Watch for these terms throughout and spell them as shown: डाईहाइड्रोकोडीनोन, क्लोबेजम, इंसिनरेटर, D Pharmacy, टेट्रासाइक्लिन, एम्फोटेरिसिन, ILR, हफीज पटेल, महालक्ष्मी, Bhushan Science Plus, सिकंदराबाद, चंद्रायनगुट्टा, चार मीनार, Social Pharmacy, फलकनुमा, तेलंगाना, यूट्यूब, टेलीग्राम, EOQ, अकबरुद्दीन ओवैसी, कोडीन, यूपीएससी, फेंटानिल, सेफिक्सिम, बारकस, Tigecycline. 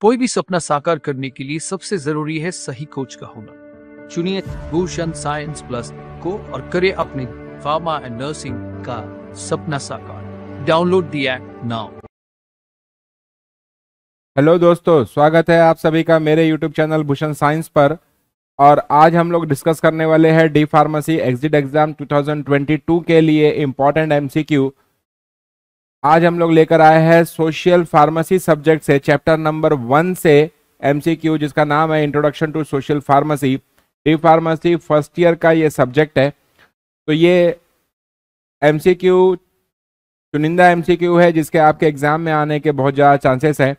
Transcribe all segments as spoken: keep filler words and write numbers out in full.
कोई भी सपना साकार करने के लिए सबसे जरूरी है सही कोच का होना। चुनिए भूषण साइंस प्लस को और करें अपने फार्मा एंड नर्सिंग का सपना साकार। Download the app now. Hello दोस्तों, स्वागत है आप सभी का मेरे यूट्यूब चैनल भूषण साइंस पर। और आज हम लोग डिस्कस करने वाले हैं डी फार्मेसी एग्जिट एग्जाम दो हज़ार बाईस के लिए इम्पोर्टेंट एमसीक्यू। आज हम लोग लेकर आए हैं सोशल फार्मेसी सब्जेक्ट से चैप्टर नंबर वन से एमसीक्यू, जिसका नाम है introduction to social pharmacy. D pharmacy first year का ये सब्जेक्ट है। तो ये एमसीक्यू चुनिंदा एमसीक्यू है जिसके आपके एग्जाम में आने के बहुत ज़्यादा चांसेस हैं।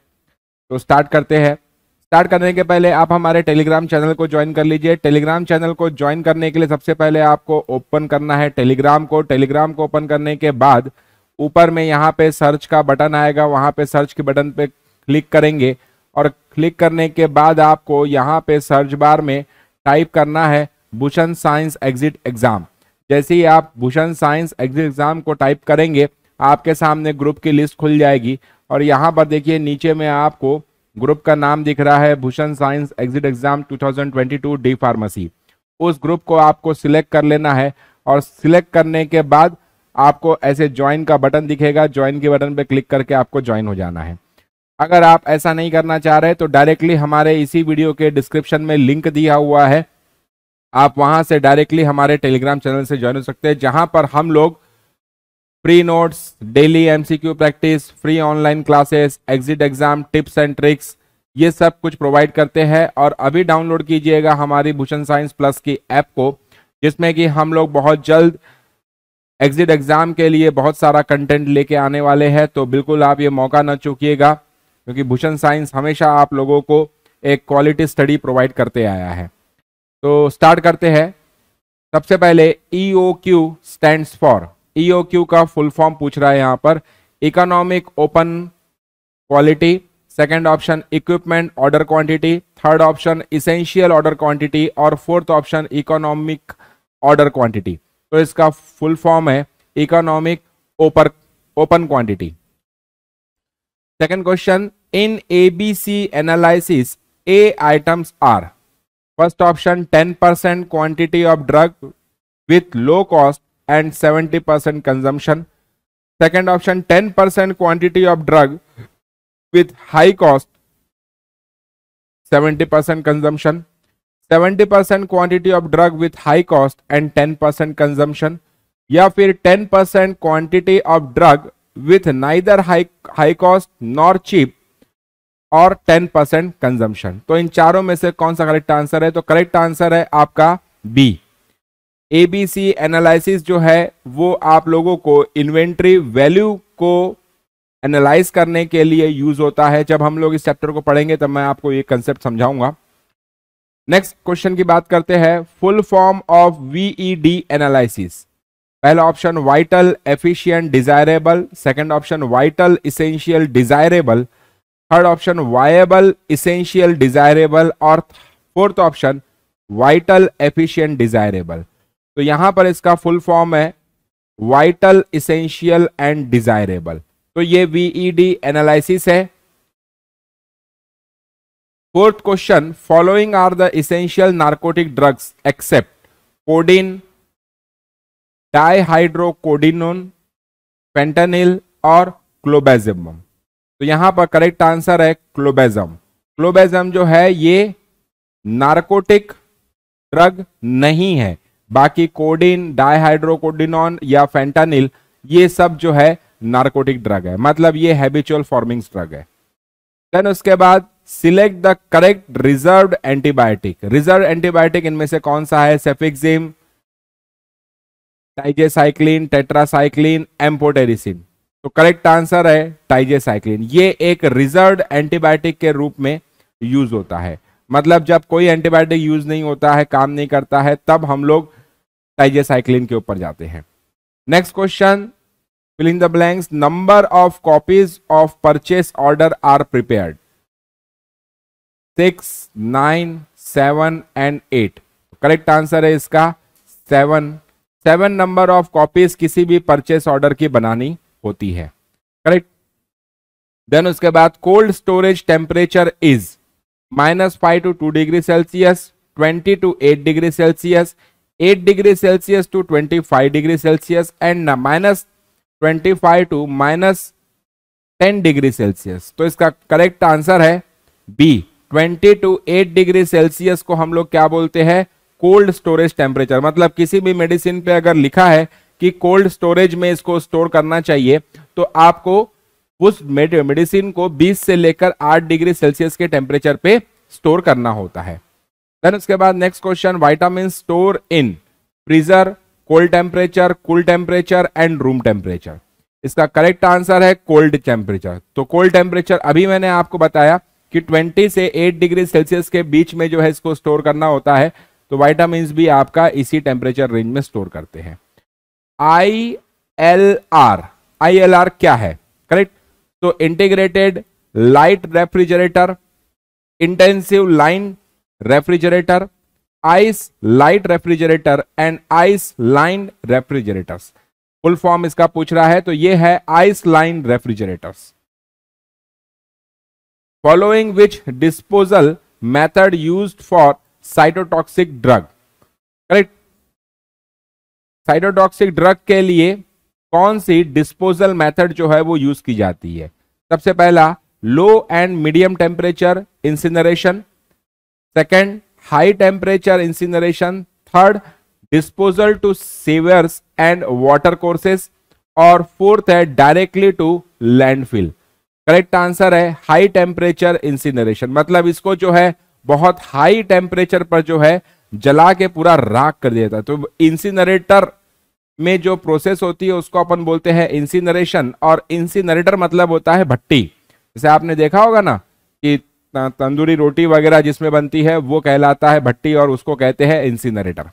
तो स्टार्ट करते हैं। स्टार्ट करने के पहले आप हमारे टेलीग्राम चैनल को ज्वाइन कर लीजिए। टेलीग्राम चैनल को ज्वाइन करने के लिए सबसे पहले आपको ओपन करना है टेलीग्राम को। टेलीग्राम को ओपन करने के बाद ऊपर में यहाँ पे सर्च का बटन आएगा, वहाँ पे सर्च के बटन पे क्लिक करेंगे और क्लिक करने के बाद आपको यहाँ पे सर्च बार में टाइप करना है भूषण साइंस एग्जिट एग्ज़ाम। जैसे ही आप भूषण साइंस एग्जिट एग्ज़ाम को टाइप करेंगे आपके सामने ग्रुप की लिस्ट खुल जाएगी। और यहाँ पर देखिए नीचे में आपको ग्रुप का नाम दिख रहा है भूषण साइंस एग्जिट एग्ज़ाम दो हज़ार बाईस डी फार्मेसी। उस ग्रुप को आपको सिलेक्ट कर लेना है और सिलेक्ट करने के बाद आपको ऐसे ज्वाइन का बटन दिखेगा। ज्वाइन के बटन पर क्लिक करके आपको ज्वाइन हो जाना है। अगर आप ऐसा नहीं करना चाह रहे तो डायरेक्टली हमारे इसी वीडियो के डिस्क्रिप्शन में लिंक दिया हुआ है, आप वहां से डायरेक्टली हमारे टेलीग्राम चैनल से ज्वाइन हो सकते हैं, जहां पर हम लोग free notes, daily MCQ practice, free online classes, exit exam tips and tricks, ये सब कुछ प्रोवाइड करते हैं। और अभी डाउनलोड कीजिएगा हमारी भूषण साइंस प्लस की ऐप को, जिसमें कि हम लोग बहुत जल्द एग्जिट एग्ज़ाम के लिए बहुत सारा कंटेंट लेके आने वाले हैं। तो बिल्कुल आप ये मौका ना चूकिएगा, क्योंकि भूषण साइंस हमेशा आप लोगों को एक क्वालिटी स्टडी प्रोवाइड करते आया है। तो स्टार्ट करते हैं। सबसे पहले E O Q stands for, E O Q का फुल फॉर्म पूछ रहा है यहाँ पर, economic open quality, second option equipment order quantity, third option essential order quantity और fourth option economic order quantity. तो इसका फुल फॉर्म है economic open open quantity. Second question, in A B C analysis A items are, first option ten percent quantity of drug with low cost and seventy percent consumption, second option ten percent quantity of drug with high cost seventy percent consumption, seventy percent quantity of drug with high cost and ten percent consumption, या फिर ten percent quantity of drug with neither high high cost nor cheap और ten percent consumption. तो इन चारों में से कौन सा करेक्ट आंसर है? तो करेक्ट आंसर है आपका B. A B C analysis जो है वो आप लोगों को इन्वेंट्री वैल्यू को एनालाइज करने के लिए यूज होता है। जब हम लोग इस चैप्टर को पढ़ेंगे तब मैं आपको ये कंसेप्ट समझाऊंगा। नेक्स्ट क्वेश्चन की बात करते हैं, full form of V E D analysis. पहला option vital efficient desirable, second option vital essential desirable, third option viable essential desirable और fourth option vital efficient desirable. तो यहां पर इसका फुल फॉर्म है वाइटल इसेंशियल एंड डिजायरेबल। तो ये V E D analysis है। Fourth question, following are the essential narcotic drugs except कोडीन, डाईहाइड्रोकोडीनोन, फेंटानिल और क्लोबेजम। तो यहां पर करेक्ट आंसर है क्लोबेजम। क्लोबेजम जो है ये नार्कोटिक ड्रग नहीं है। बाकी कोडीन, डाईहाइड्रोकोडीनोन या फेंटानिल ये सब जो है नार्कोटिक ड्रग है, मतलब ये हैबिचुअल फॉर्मिंग ड्रग है। देन उसके बाद select the correct reserved antibiotic. Reserve antibiotic इनमें से कौन सा है? सेफिक्सिम, tigecycline, टेट्रासाइक्लिन, एम्फोटेरिसिन। तो करेक्ट आंसर है टाइजेसाइक्लिन। ये एक रिजर्व्ड एंटीबायोटिक के रूप में यूज होता है, मतलब जब कोई एंटीबायोटिक यूज नहीं होता है, काम नहीं करता है, तब हम लोग टाइजेसाइक्लिन के ऊपर जाते हैं। Next question, fill in the blanks, number of copies of purchase order are prepared, six, nine, seven and eight. Correct answer है इसका seven. Seven number of copies किसी भी परचेस ऑर्डर की बनानी होती है। करेक्ट। देन उसके बाद cold storage temperature is minus five to two degree Celsius, twenty to eight degree Celsius, eight degree Celsius to twenty five degree Celsius and minus twenty five to minus ten degree Celsius. तो इसका correct answer है B, twenty to eight degree Celsius को हम लोग क्या बोलते हैं, cold storage temperature. मतलब किसी भी मेडिसिन पे अगर लिखा है कि कोल्ड स्टोरेज में इसको स्टोर करना चाहिए तो आपको उस मेडिसिन को बीस से लेकर आठ डिग्री सेल्सियस के टेम्परेचर पे स्टोर करना होता है। देन उसके बाद next question, vitamin store in freezer, cold temperature, cool temperature and room temperature. इसका करेक्ट आंसर है कोल्ड टेम्परेचर। तो कोल्ड टेम्परेचर अभी मैंने आपको बताया कि ट्वेंटी से एट डिग्री सेल्सियस के बीच में जो है इसको स्टोर करना होता है, तो विटामिन भी आपका इसी टेम्परेचर रेंज में स्टोर करते हैं। I L R, I L R क्या है, करेक्ट? तो integrated light refrigerator, intensive line refrigerator, ice light refrigerator and ice line refrigerators. Full form इसका पूछ रहा है तो ये है ice line refrigerators. Following which disposal method used for cytotoxic drug, correct? Cytotoxic drug के लिए कौन सी डिस्पोजल मेथड जो है वो यूज की जाती है? सबसे पहला low and medium temperature incineration, second high temperature incineration, third disposal to sewers and water courses और फोर्थ है directly to landfill. Correct answer है हाई टेम्परेचर इंसिनरेशन। मतलब इसको जो है बहुत हाई टेम्परेचर पर जो है जला के पूरा राख कर दिया जाता है। तो इंसिनरेटर में जो प्रोसेस होती है उसको अपन बोलते हैं इंसिनरेशन, और इंसिनरेटर मतलब होता है भट्टी। जैसे आपने देखा होगा ना कि तंदूरी रोटी वगैरह जिसमें बनती है वो कहलाता है भट्टी और उसको कहते हैं इंसिनरेटर।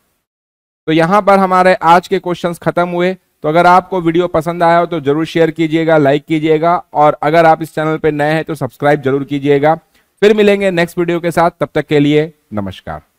तो यहाँ पर हमारे आज के क्वेश्चंस खत्म हुए। तो अगर आपको वीडियो पसंद आया हो तो जरूर शेयर कीजिएगा, लाइक कीजिएगा और अगर आप इस चैनल पर नए हैं तो सब्सक्राइब जरूर कीजिएगा। फिर मिलेंगे नेक्स्ट वीडियो के साथ, तब तक के लिए नमस्कार।